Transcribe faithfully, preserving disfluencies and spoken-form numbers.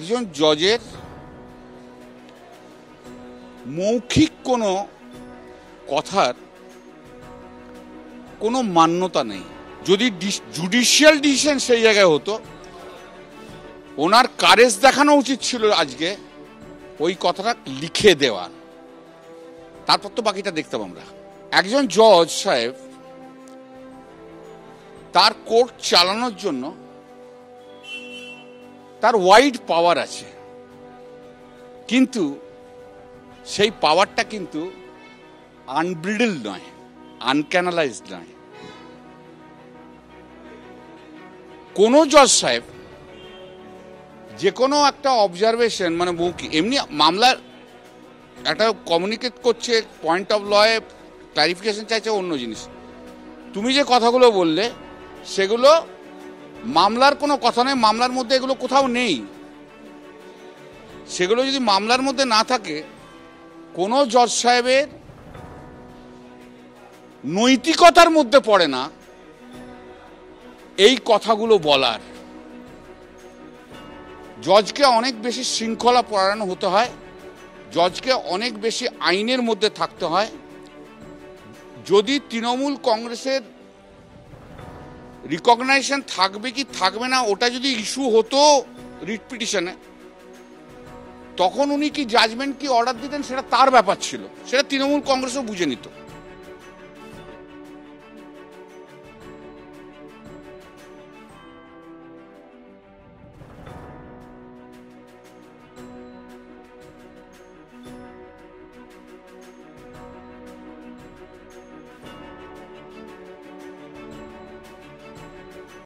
একজন জজের মৌখিক কোনো কথার কোনো মান্যতা নেই। যদি জুডিশিয়াল ডিসিশন সেই জায়গায় হতো, ওনার কারেজ দেখানো উচিত ছিল আজকে ওই কথাটা লিখে দেওয়া, তারপর তো বাকিটা দেখতাম আমরা। একজন জজ সাহেব তার কোর্ট চালানোর জন্য তার ওয়াইড পাওয়ার আছে, কিন্তু সেই পাওয়ারটা কিন্তু আনব্রিডল নয়, আনক্যানালাইজড নয়। কোন জজ সাহেব যে কোনো একটা অবজারভেশন, মানে এমনি মামলার একটা কমিউনিকেট করছে, পয়েন্ট অফ লয়ে ক্লারিফিকেশন চাইছে অন্য জিনিস, তুমি যে কথাগুলো বললে সেগুলো মামলার কোনো কথা নয়, মামলার মধ্যে এগুলো কোথাও নেই। সেগুলো যদি মামলার মধ্যে না থাকে, কোনো জজ সাহেবের নৈতিকতার মধ্যে পড়ে না এই কথাগুলো বলার। জজকে অনেক বেশি শৃঙ্খলা পরায়ণ হতে হয়, জজকে অনেক বেশি আইনের মধ্যে থাকতে হয়। যদি তৃণমূল কংগ্রেসের রিকগনাইজেশন থাকবে কি থাকবে না ওটা যদি ইস্যু হতো রিট পিটিশনে, তখন উনি কি জাজমেন্ট কি অর্ডার দিতেন সেটা তার ব্যাপার ছিল, সেটা তৃণমূল কংগ্রেসও বুঝে নিত।